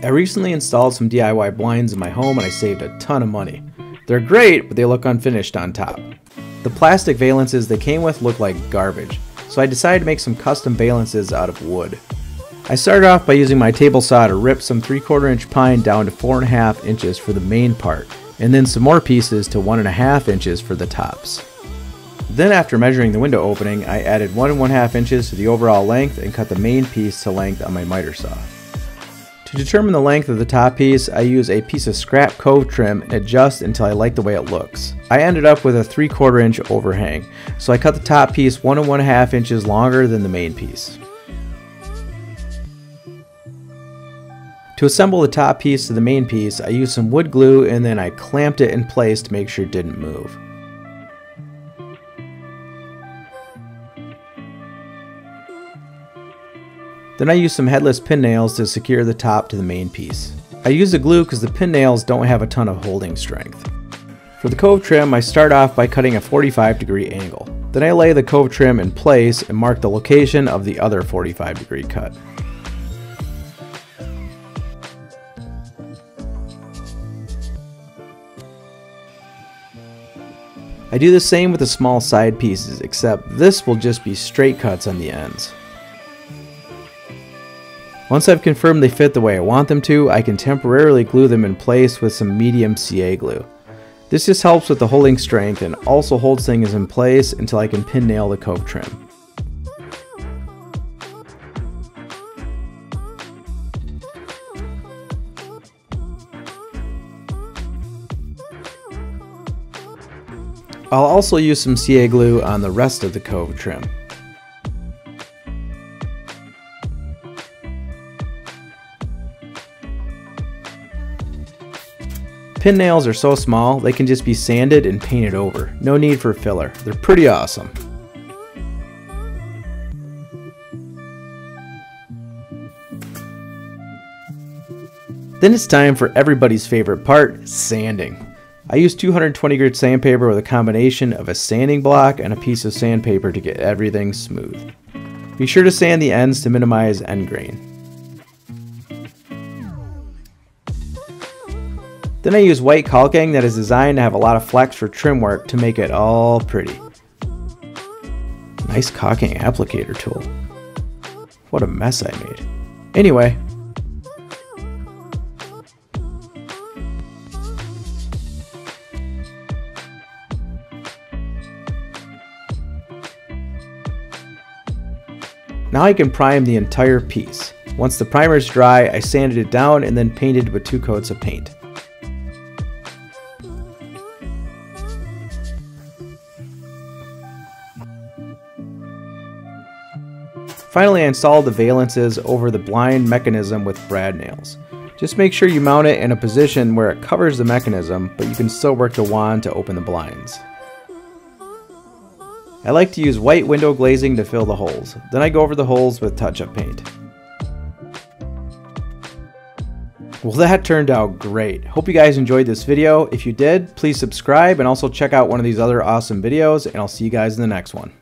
I recently installed some DIY blinds in my home and I saved a ton of money. They're great, but they look unfinished on top. The plastic valances they came with look like garbage, so I decided to make some custom valances out of wood. I started off by using my table saw to rip some 3/4 inch pine down to 4.5 inches for the main part, and then some more pieces to 1.5 inches for the tops. Then after measuring the window opening, I added 1.5 inches to the overall length and cut the main piece to length on my miter saw. To determine the length of the top piece, I use a piece of scrap cove trim and adjust until I like the way it looks. I ended up with a 3/4 inch overhang, so I cut the top piece 1.5 inches longer than the main piece. To assemble the top piece to the main piece, I used some wood glue and then I clamped it in place to make sure it didn't move. Then I used some headless pin nails to secure the top to the main piece. I used the glue because the pin nails don't have a ton of holding strength. For the cove trim, I start off by cutting a 45-degree angle. Then I lay the cove trim in place and mark the location of the other 45-degree cut. I do the same with the small side pieces, except this will just be straight cuts on the ends. Once I've confirmed they fit the way I want them to, I can temporarily glue them in place with some medium CA glue. This just helps with the holding strength and also holds things in place until I can pin nail the cove trim. I'll also use some CA glue on the rest of the cove trim. Pin nails are so small, they can just be sanded and painted over. No need for filler. They're pretty awesome. Then it's time for everybody's favorite part, sanding. I used 220 grit sandpaper with a combination of a sanding block and a piece of sandpaper to get everything smooth. Be sure to sand the ends to minimize end grain. Then I use white caulking that is designed to have a lot of flex for trim work to make it all pretty. Nice caulking applicator tool. What a mess I made. Anyway. Now I can prime the entire piece. Once the primer's dry, I sanded it down and then painted with 2 coats of paint. Finally, I installed the valances over the blind mechanism with brad nails. Just make sure you mount it in a position where it covers the mechanism, but you can still work the wand to open the blinds. I like to use white window glazing to fill the holes. Then I go over the holes with touch-up paint. Well, that turned out great. Hope you guys enjoyed this video. If you did, please subscribe and also check out one of these other awesome videos, and I'll see you guys in the next one.